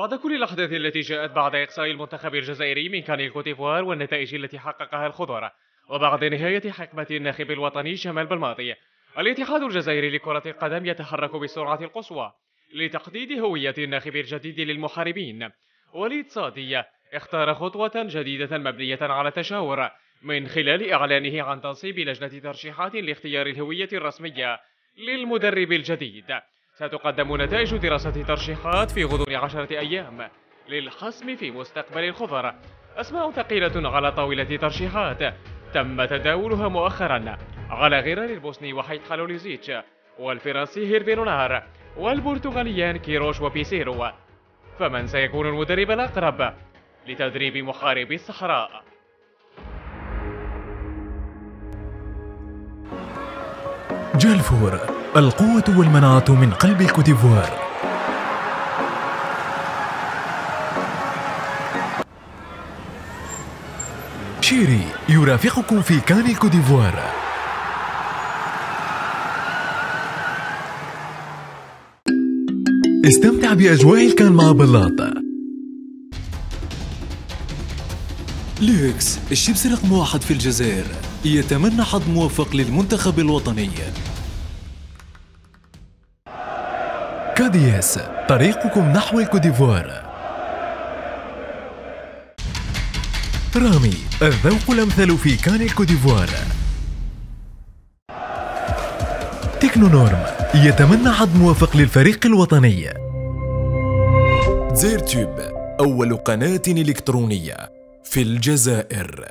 بعد كل لحظة التي جاءت بعد إقصاء المنتخب الجزائري من كان كوتيفوار والنتائج التي حققها الخضر، وبعد نهاية حقبة الناخب الوطني جمال بلماضي، الاتحاد الجزائري لكرة القدم يتحرك بالسرعة القصوى لتحديد هوية الناخب الجديد للمحاربين. وليد صادي اختار خطوة جديدة مبنية على تشاور من خلال إعلانه عن تنصيب لجنة ترشيحات لاختيار الهوية الرسمية للمدرب الجديد. ستقدم نتائج دراسة ترشيحات في غضون 10 أيام للحسم في مستقبل الخضر. أسماء ثقيلة على طاولة ترشيحات تم تداولها مؤخرا على غرار البوسني وحيد خالوليزيتش والفرنسي هيرفي رونار والبرتغاليان كيروش وبيسيرو. فمن سيكون المدرب الأقرب لتدريب محاربي الصحراء؟ جالفور، القوة والمنعة من قلب الكوتيفوار. شيري يرافقكم في كان الكوتيفوار. استمتع بأجواء الكان مع بلاطة. لوكس الشيبس رقم 1 في الجزائر يتمنى حظ موفق للمنتخب الوطني. كادياس، طريقكم نحو الكوديفوار. رامي، الذوق الأمثل في كان الكوديفوار. تكنونورم يتمنى حظ موفق للفريق الوطني. زير توب، أول قناة إلكترونية في الجزائر.